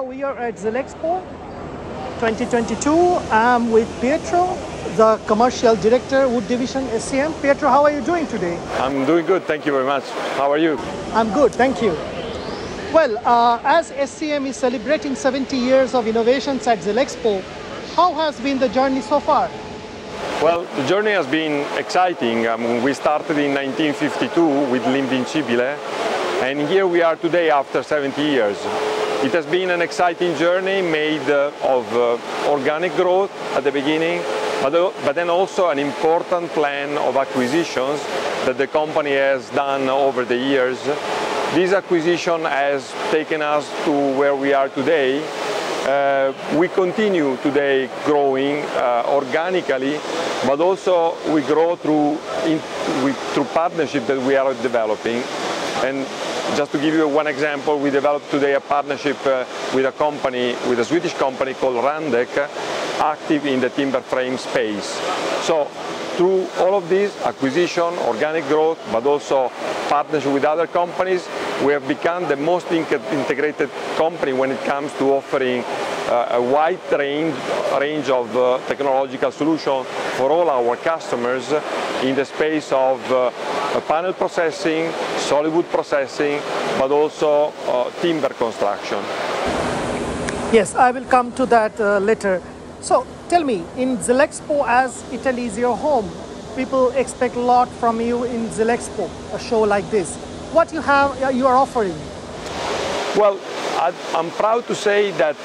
Well, we are at Xylexpo 2022. I'm with Pietro, the Commercial Director, Wood Division, SCM. Pietro, how are you doing today? I'm doing good, thank you very much. How are you? I'm good, thank you. Well, as SCM is celebrating 70 years of innovations at Xylexpo, how has been the journey so far? Well, the journey has been exciting. We started in 1952 with L'Invincibile, and here we are today after 70 years. It has been an exciting journey made of organic growth at the beginning, but then also an important plan of acquisitions that the company has done over the years. This acquisition has taken us to where we are today. We continue today growing organically, but also we grow through partnership that we are developing. And just to give you one example, we developed today a partnership with a company, with a Swedish company called Randeck, active in the timber frame space. So through all of this, acquisition, organic growth, but also partnership with other companies, we have become the most integrated company when it comes to offering a wide range of technological solutions for all our customers in the space of panel processing, solid wood processing, but also timber construction. Yes, I will come to that later. So tell me, in Xylexpo, as Italy is your home, people expect a lot from you in Xylexpo, a show like this. What you are offering? Well, I'm proud to say that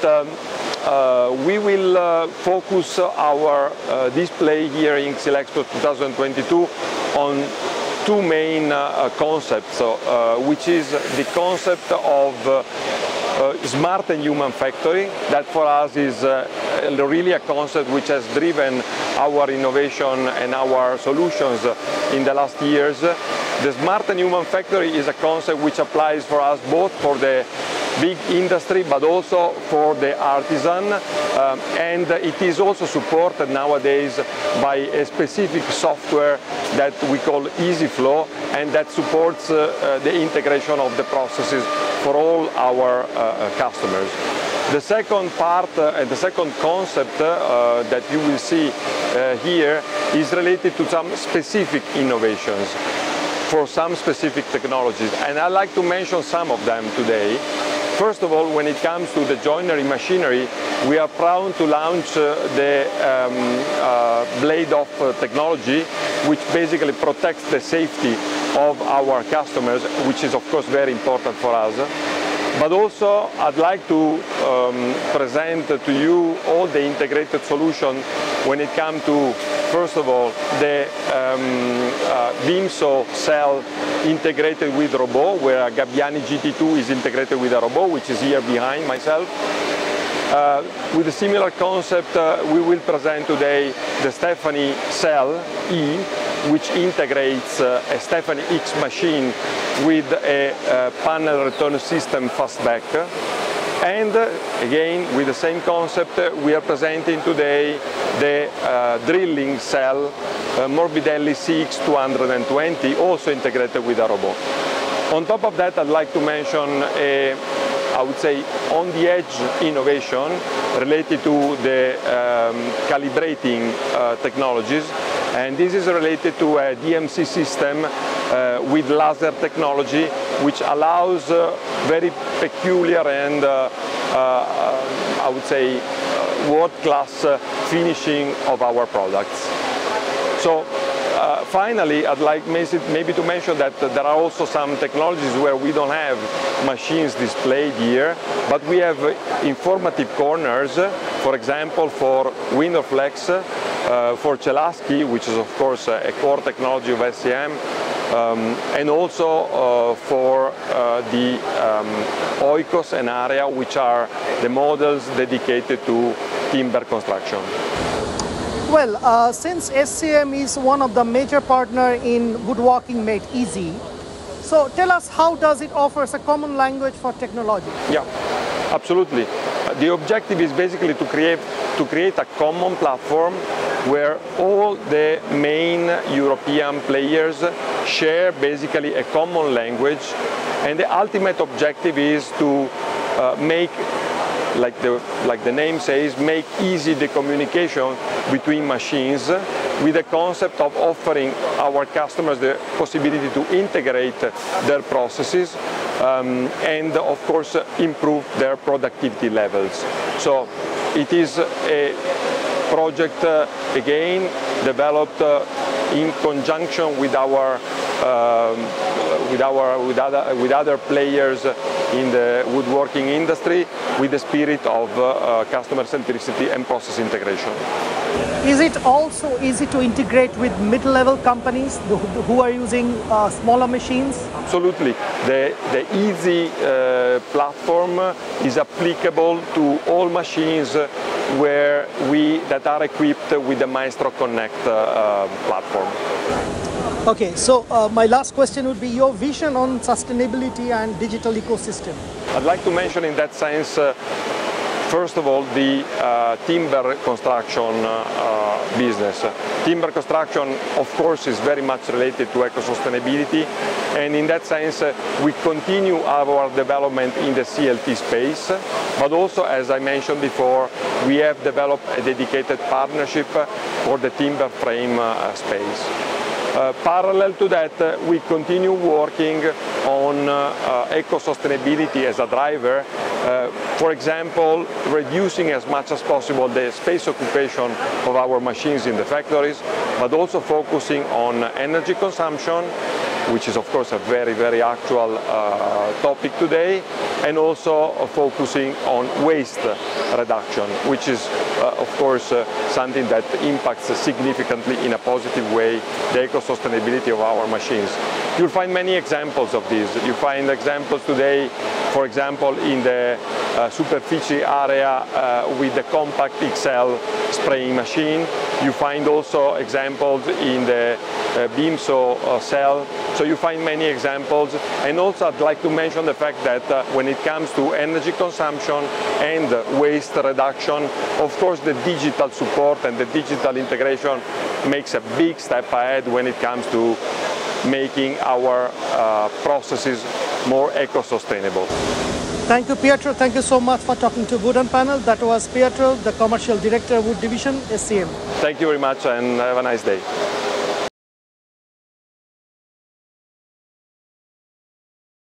we will focus our display here in Xylexpo 2022 on two main concepts, which is the concept of smart and human factory. That for us is really a concept which has driven our innovation and our solutions in the last years. The smart and human factory is a concept which applies for us both for the big industry, but also for the artisan. And it is also supported nowadays by a specific software that we call EasyFlow, and that supports the integration of the processes for all our customers. The second part and the second concept that you will see here is related to some specific innovations for some specific technologies. And I'd like to mention some of them today. First of all, when it comes to the joinery machinery, we are proud to launch the blade-off technology, which basically protects the safety of our customers, which is of course very important for us. But also, I'd like to present to you all the integrated solution when it comes to, first of all, the BeamSaw cell integrated with robot, where a Gabbiani GT2 is integrated with a robot, which is here behind myself. With a similar concept, we will present today the Stephanie Cell E, which integrates a Stephanie X machine with a panel return system fastback. And again, with the same concept, we are presenting today the drilling cell Morbidelli CX220, also integrated with a robot. On top of that, I'd like to mention a, I would say, on the edge innovation related to the calibrating technologies. And this is related to a DMC system with laser technology, which allows very peculiar and, I would say, world-class finishing of our products. So, finally, I'd like maybe to mention that there are also some technologies where we don't have machines displayed here, but we have informative corners, for example, for Windowflex, for Celaski, which is of course a core technology of SCM, and also for the Oikos and Aria, which are the models dedicated to timber construction. Well, since SCM is one of the major partners in Woodworking Made Easy, so tell us, how does it offer a common language for technology? Yeah, absolutely. The objective is basically to create a common platform where all the main European players share basically a common language, and the ultimate objective is to make like the name says, make easy the communication between machines, with the concept of offering our customers the possibility to integrate their processes and of course improve their productivity levels. So it is a project again developed in conjunction with other players in the woodworking industry, with the spirit of customer centricity and process integration. Is it also easy to integrate with mid-level companies who are using smaller machines? Absolutely. The easy platform is applicable to all machines where that are equipped with the Maestro Connect platform. Okay, so my last question would be your vision on sustainability and digital ecosystem. I'd like to mention in that sense, first of all, the timber construction business. Timber construction, of course, is very much related to eco-sustainability, and in that sense, we continue our development in the CLT space, but also, as I mentioned before, we have developed a dedicated partnership for the timber frame space. Parallel to that, we continue working on eco-sustainability as a driver, for example, reducing as much as possible the space occupation of our machines in the factories, but also focusing on energy consumption, which is of course a very, very actual topic today, and also focusing on waste reduction, which is of course something that impacts significantly in a positive way the eco-sustainability of our machines. You'll find many examples of this. You find examples today, for example, in the superficie area with the compact XL spraying machine. You find also examples in the BeamSaw cell. So you find many examples, and also I'd like to mention the fact that when it comes to energy consumption and waste reduction, of course the digital support and the digital integration makes a big step ahead when it comes to making our processes more eco-sustainable. Thank you, Pietro. Thank you so much for talking to Wood on Panel. That was Pietro, the Commercial Director, Wood Division, SCM. Thank you very much and have a nice day.